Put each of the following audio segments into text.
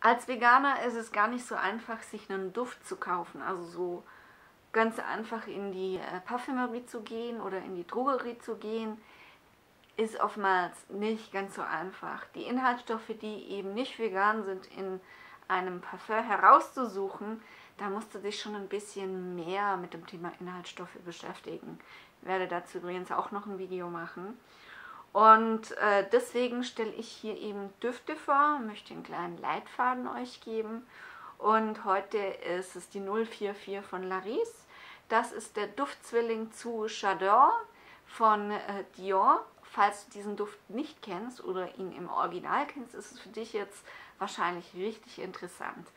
Als Veganer ist es gar nicht so einfach, sich einen Duft zu kaufen. Also so ganz einfach in die Parfümerie zu gehen oder in die Drogerie zu gehen, ist oftmals nicht ganz so einfach. Die Inhaltsstoffe, die eben nicht vegan sind, in einem Parfum herauszusuchen, da musst du dich schon ein bisschen mehr mit dem Thema Inhaltsstoffe beschäftigen. Ich werde dazu übrigens auch noch ein Video machen. Und deswegen stelle ich hier eben Düfte vor, möchte einen kleinen Leitfaden euch geben. Und heute ist es die 044 von Larise. Das ist der Duftzwilling zu J'Adore von Dior. Falls du diesen Duft nicht kennst oder ihn im Original kennst, ist es für dich jetzt wahrscheinlich richtig interessant.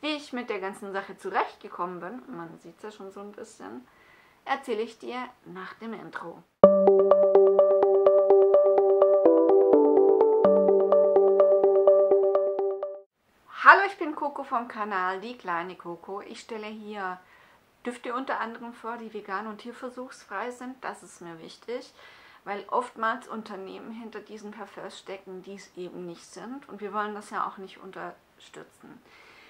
Wie ich mit der ganzen Sache zurechtgekommen bin, man sieht es ja schon so ein bisschen, erzähle ich dir nach dem Intro. Hallo, ich bin Coco vom Kanal Die kleine Coco. Ich stelle hier Düfte unter anderem vor, die vegan und tierversuchsfrei sind. Das ist mir wichtig, weil oftmals Unternehmen hinter diesen Parfums stecken, die es eben nicht sind. Und wir wollen das ja auch nicht unterstützen.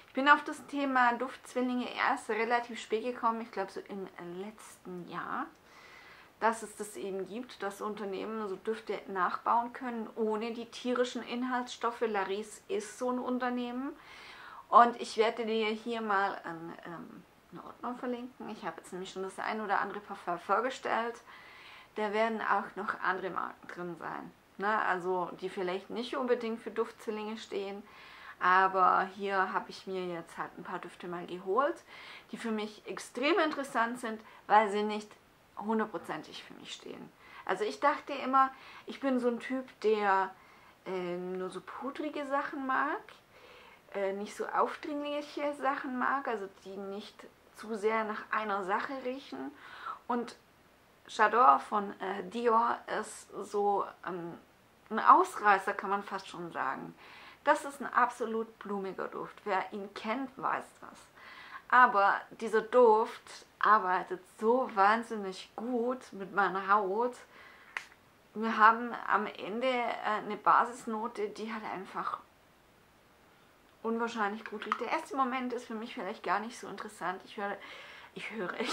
Ich bin auf das Thema Duftzwillinge erst relativ spät gekommen, ich glaube so im letzten Jahr, dass es das eben gibt, dass Unternehmen so Düfte nachbauen können, ohne die tierischen Inhaltsstoffe. Larise ist so ein Unternehmen. Und ich werde dir hier mal eine Ordnung verlinken. Ich habe jetzt nämlich schon das ein oder andere Parfum vorgestellt. Da werden auch noch andere Marken drin sein. Ne? Also die vielleicht nicht unbedingt für Duftzwillinge stehen, aber hier habe ich mir jetzt halt ein paar Düfte mal geholt, die für mich extrem interessant sind, weil sie nicht hundertprozentig für mich stehen. Also ich dachte immer, ich bin so ein Typ, der nur so pudrige Sachen mag, nicht so aufdringliche Sachen mag, also die nicht zu sehr nach einer Sache riechen. Und J'Adore von Dior ist so ein Ausreißer, kann man fast schon sagen. Das ist ein absolut blumiger Duft. Wer ihn kennt, weiß das. Aber dieser Duft arbeitet so wahnsinnig gut mit meiner Haut. Wir haben am Ende eine Basisnote, die halt einfach unwahrscheinlich gut riecht. Der erste Moment ist für mich vielleicht gar nicht so interessant. Ich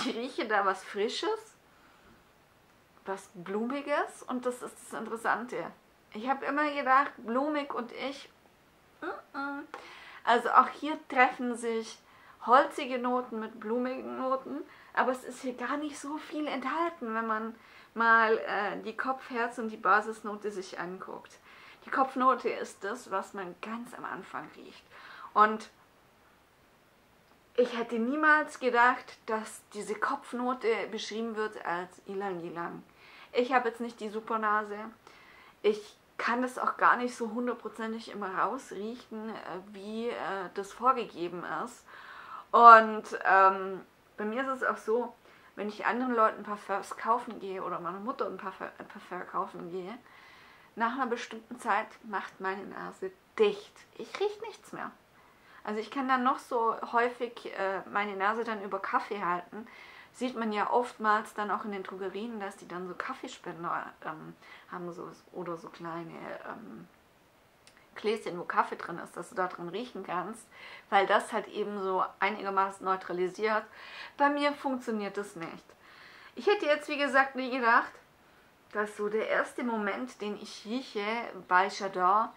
rieche da was Frisches, was Blumiges, und das ist das Interessante. Ich habe immer gedacht, blumig und ich. Also auch hier treffen sich holzige Noten mit blumigen Noten, aber es ist hier gar nicht so viel enthalten, wenn man mal die Kopf-, Herz- und die Basisnote sich anguckt. Die Kopfnote ist das, was man ganz am Anfang riecht. Und ich hätte niemals gedacht, dass diese Kopfnote beschrieben wird als Ylang-Ylang. Ich habe jetzt nicht die Supernase. Ich kann das auch gar nicht so hundertprozentig immer rausriechen, wie das vorgegeben ist. Und bei mir ist es auch so, wenn ich anderen Leuten Parfums kaufen gehe oder meiner Mutter ein Parfum kaufen gehe, nach einer bestimmten Zeit macht meine Nase dicht. Ich rieche nichts mehr. Also ich kann dann noch so häufig meine Nase dann über Kaffee halten. Sieht man ja oftmals dann auch in den Drogerien, dass die dann so Kaffeespender haben so, oder so kleine Gläschen, wo Kaffee drin ist, dass du da drin riechen kannst, weil das halt eben so einigermaßen neutralisiert. Bei mir funktioniert das nicht. Ich hätte jetzt, wie gesagt, nie gedacht, dass so der erste Moment, den ich rieche bei J'Adore,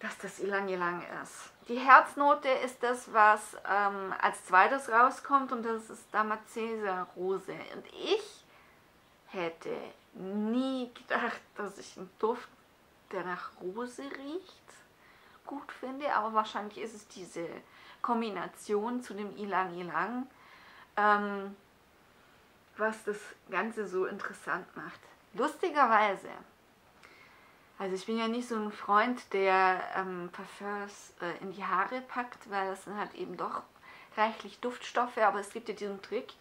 dass das Ylang-Ylang ist. Die Herznote ist das, was als zweites rauskommt, und das ist Damaszener Rose. Und ich hätte nie gedacht, dass ich einen Duft, der nach Rose riecht, gut finde, aber wahrscheinlich ist es diese Kombination zu dem Ylang-Ylang, was das Ganze so interessant macht. Lustigerweise, also ich bin ja nicht so ein Freund, der Parfums in die Haare packt, weil das sind halt eben doch reichlich Duftstoffe, aber es gibt ja diesen Trick,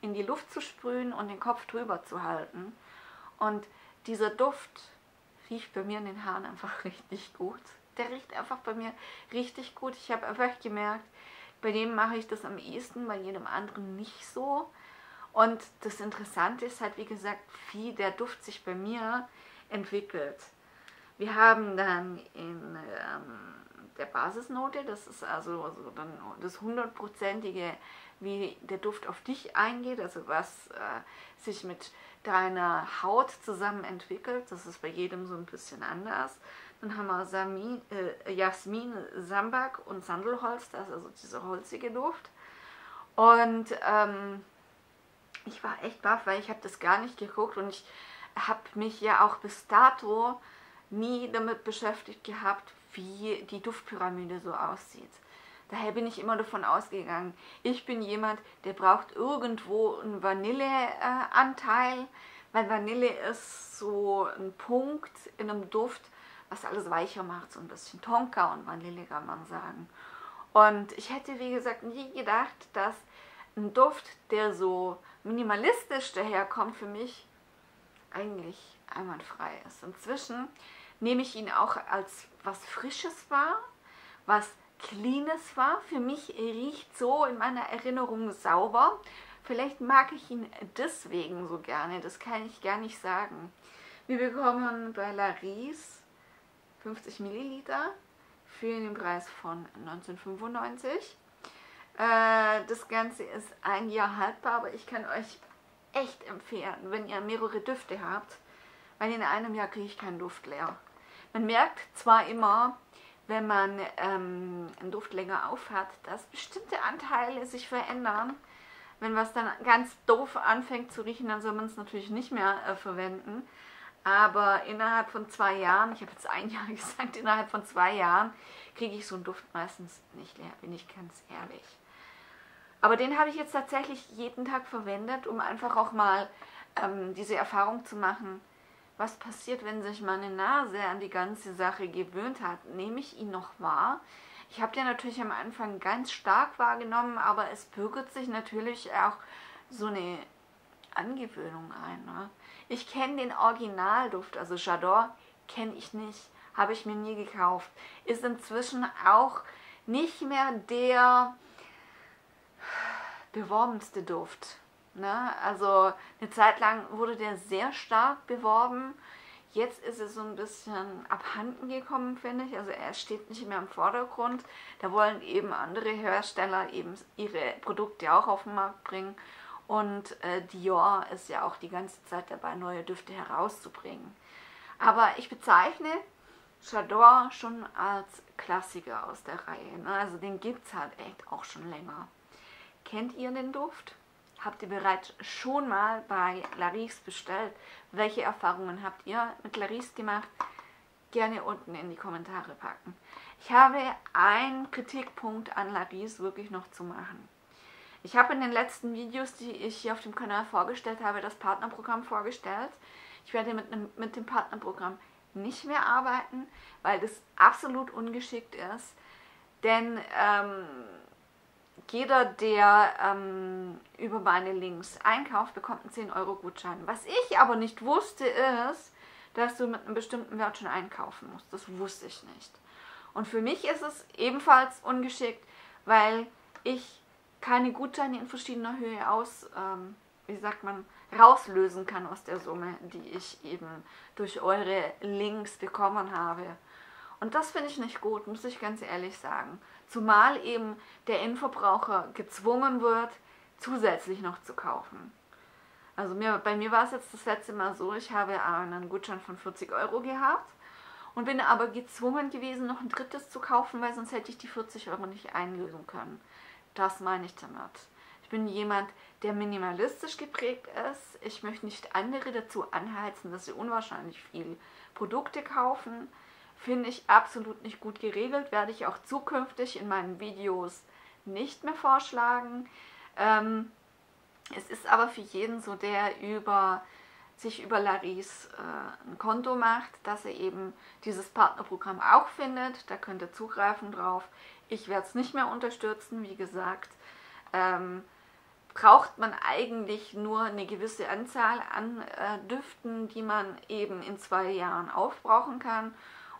in die Luft zu sprühen und den Kopf drüber zu halten. Und dieser Duft riecht bei mir in den Haaren einfach richtig gut. Der riecht einfach bei mir richtig gut. Ich habe einfach gemerkt, bei dem mache ich das am ehesten, bei jedem anderen nicht so. Und das Interessante ist halt, wie gesagt, wie der Duft sich bei mir entwickelt. Wir haben dann in der Basisnote, das ist also dann das 100%ige, wie der Duft auf dich eingeht, also was sich mit deiner Haut zusammen entwickelt, das ist bei jedem so ein bisschen anders. Dann haben wir Jasmin Sambak und Sandelholz, das ist also dieser holzige Duft. Und ich war echt baff, weil ich habe das gar nicht geguckt und ich habe mich ja auch bis dato nie damit beschäftigt gehabt, wie die Duftpyramide so aussieht. Daher bin ich immer davon ausgegangen, ich bin jemand, der braucht irgendwo einen Vanilleanteil, weil Vanille ist so ein Punkt in einem Duft, was alles weicher macht, so ein bisschen Tonka und Vanille kann man sagen. Und ich hätte, wie gesagt, nie gedacht, dass ein Duft, der so minimalistisch daherkommt, für mich eigentlich einwandfrei ist. Inzwischen nehme ich ihn auch als was Frisches wahr, was Cleanes wahr. Für mich riecht so in meiner Erinnerung sauber. Vielleicht mag ich ihn deswegen so gerne, das kann ich gar nicht sagen. Wir bekommen bei Larise 50 Milliliter für den Preis von 19,95. Das Ganze ist ein Jahr haltbar, aber ich kann euch echt empfehlen, wenn ihr mehrere Düfte habt, weil in einem Jahr kriege ich keinen Duft leer. Man merkt zwar immer, wenn man einen Duft länger aufhat, dass bestimmte Anteile sich verändern. Wenn was dann ganz doof anfängt zu riechen, dann soll man es natürlich nicht mehr verwenden. Aber innerhalb von 2 Jahren, ich habe jetzt 1 Jahr gesagt, innerhalb von 2 Jahren kriege ich so einen Duft meistens nicht leer, bin ich ganz ehrlich. Aber den habe ich jetzt tatsächlich jeden Tag verwendet, um einfach auch mal diese Erfahrung zu machen, was passiert, wenn sich meine Nase an die ganze Sache gewöhnt hat. Nehme ich ihn noch wahr? Ich habe den natürlich am Anfang ganz stark wahrgenommen, aber es bürgert sich natürlich auch so eine Angewöhnung ein. Ne? Ich kenne den Originalduft, also J'Adore kenne ich nicht, habe ich mir nie gekauft. Ist inzwischen auch nicht mehr der beworbenste Duft. Ne? Also eine Zeit lang wurde der sehr stark beworben. Jetzt ist es so ein bisschen abhanden gekommen, finde ich. Also er steht nicht mehr im Vordergrund. Da wollen eben andere Hersteller eben ihre Produkte auch auf den Markt bringen. Und Dior ist ja auch die ganze Zeit dabei, neue Düfte herauszubringen. Aber ich bezeichne J'Adore schon als Klassiker aus der Reihe. Ne? Also den gibt es halt echt auch schon länger. Kennt ihr den Duft? Habt ihr bereits schon mal bei Larise bestellt? Welche Erfahrungen habt ihr mit Larise gemacht? Gerne unten in die Kommentare packen. Ich habe einen Kritikpunkt an Larise wirklich noch zu machen. Ich habe in den letzten Videos, die ich hier auf dem Kanal vorgestellt habe, das Partnerprogramm vorgestellt. Ich werde mit dem Partnerprogramm nicht mehr arbeiten, weil das absolut ungeschickt ist. Denn jeder, der über meine Links einkauft, bekommt einen 10-Euro-Gutschein. Was ich aber nicht wusste, ist, dass du mit einem bestimmten Wert schon einkaufen musst. Das wusste ich nicht. Und für mich ist es ebenfalls ungeschickt, weil ich keine Gutscheine in verschiedener Höhe rauslösen kann aus der Summe, die ich eben durch eure Links bekommen habe. Und das finde ich nicht gut, muss ich ganz ehrlich sagen. Zumal eben der Endverbraucher gezwungen wird, zusätzlich noch zu kaufen. Also bei mir war es jetzt das letzte Mal so, ich habe einen Gutschein von 40 Euro gehabt und bin aber gezwungen gewesen, noch ein drittes zu kaufen, weil sonst hätte ich die 40 Euro nicht einlösen können. Das meine ich damit. Ich bin jemand, der minimalistisch geprägt ist. Ich möchte nicht andere dazu anheizen, dass sie unwahrscheinlich viel Produkte kaufen. Finde ich absolut nicht gut geregelt, werde ich auch zukünftig in meinen Videos nicht mehr vorschlagen. Es ist aber für jeden so, der sich über Larise ein Konto macht, dass er eben dieses Partnerprogramm auch findet. Da könnt ihr zugreifen drauf. Ich werde es nicht mehr unterstützen, wie gesagt. Braucht man eigentlich nur eine gewisse Anzahl an Düften, die man eben in 2 Jahren aufbrauchen kann.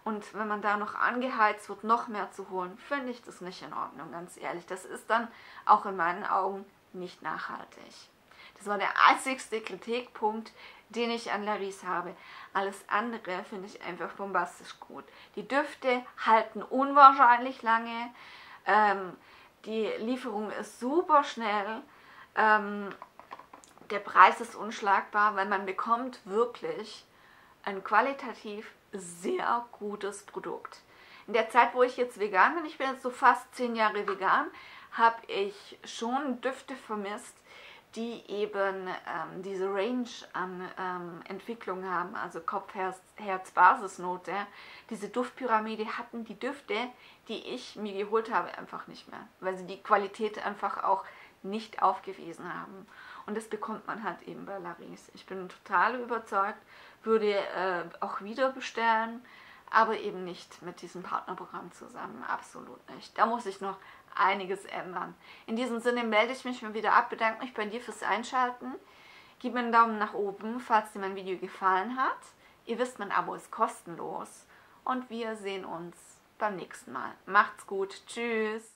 Und wenn man da noch angeheizt wird, noch mehr zu holen, finde ich das nicht in Ordnung, ganz ehrlich. Das ist dann auch in meinen Augen nicht nachhaltig. Das war der einzigste Kritikpunkt, den ich an Larise habe. Alles andere finde ich einfach bombastisch gut. Die Düfte halten unwahrscheinlich lange. Die Lieferung ist super schnell. Der Preis ist unschlagbar, weil man bekommt wirklich ein qualitativ sehr gutes Produkt. In der Zeit, wo ich jetzt vegan bin, ich bin jetzt so fast 10 Jahre vegan, habe ich schon Düfte vermisst, die eben diese Range an Entwicklung haben, also Kopf, Herz, Basisnote. Diese Duftpyramide hatten die Düfte, die ich mir geholt habe, einfach nicht mehr, weil sie die Qualität einfach auch nicht aufgewiesen haben. Und das bekommt man halt eben bei Larise. Ich bin total überzeugt, würde auch wieder bestellen, aber eben nicht mit diesem Partnerprogramm zusammen, absolut nicht. Da muss ich noch einiges ändern. In diesem Sinne melde ich mich mal wieder ab, bedanke mich bei dir fürs Einschalten. Gib mir einen Daumen nach oben, falls dir mein Video gefallen hat. Ihr wisst, mein Abo ist kostenlos und wir sehen uns beim nächsten Mal. Macht's gut, tschüss!